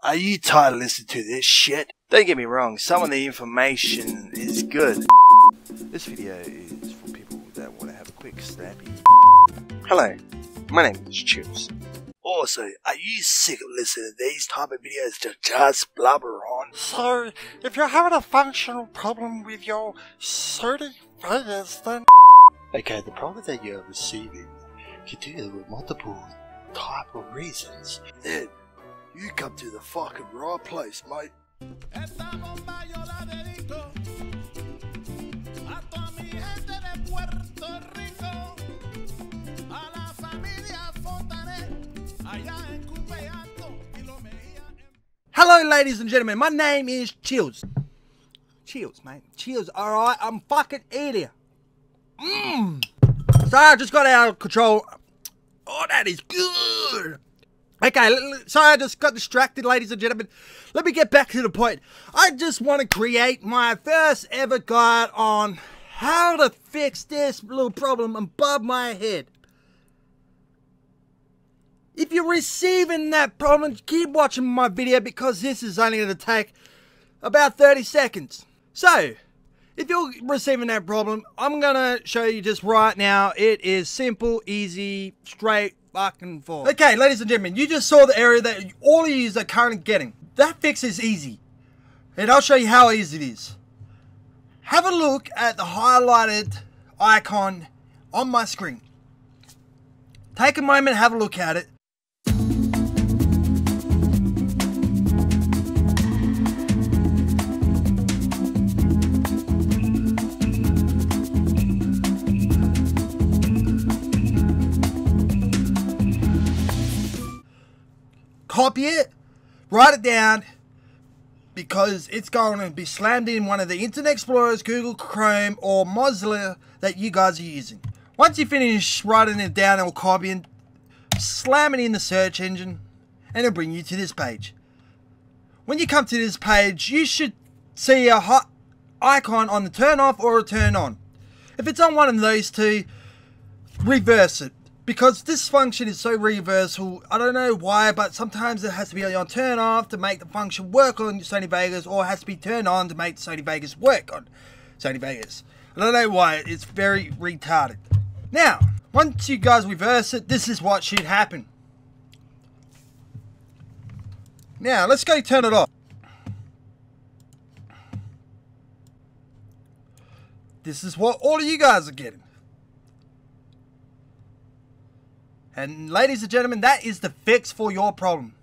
Are you tired of listening to this shit? Don't get me wrong, some of the information is good. This video is for people that want to have a quick, snappy... Hello, my name is Chips. Also, are you sick of listening to these type of videos to just blubber on? So, if you're having a functional problem with your Sony Vegas, then... Okay, the problem that you're receiving can do with multiple type of reasons. Then, you come to the fucking right place, mate. Hello, ladies and gentlemen. My name is Chills. Chills, mate. Chills, alright? I'm fucking idiot. So I just got out of control. Oh, that is good. Okay, sorry I just got distracted, ladies and gentlemen. Let me get back to the point. I just want to create my first ever guide on how to fix this little problem above my head. If you're receiving that problem, keep watching my video because this is only going to take about 30 seconds. So, if you're receiving that problem, I'm going to show you just right now. It is simple, easy, straight, fucking forward. Okay, ladies and gentlemen, you just saw the area that all of you are currently getting. That fix is easy. And I'll show you how easy it is. Have a look at the highlighted icon on my screen. Take a moment, have a look at it. Copy it, write it down, because it's going to be slammed in one of the Internet Explorers, Google Chrome, or Mozilla that you guys are using. Once you finish writing it down or copying, slam it in the search engine, and it'll bring you to this page. When you come to this page, you should see a hot icon on the turn off or a turn on. If it's on one of those two, reverse it. Because this function is so reversible, I don't know why, but sometimes it has to be on turn off to make the function work on Sony Vegas, or it has to be turned on to make Sony Vegas work on Sony Vegas. I don't know why, it's very retarded. Now, once you guys reverse it, this is what should happen. Now, let's go turn it off. This is what all of you guys are getting. And ladies and gentlemen, that is the fix for your problem.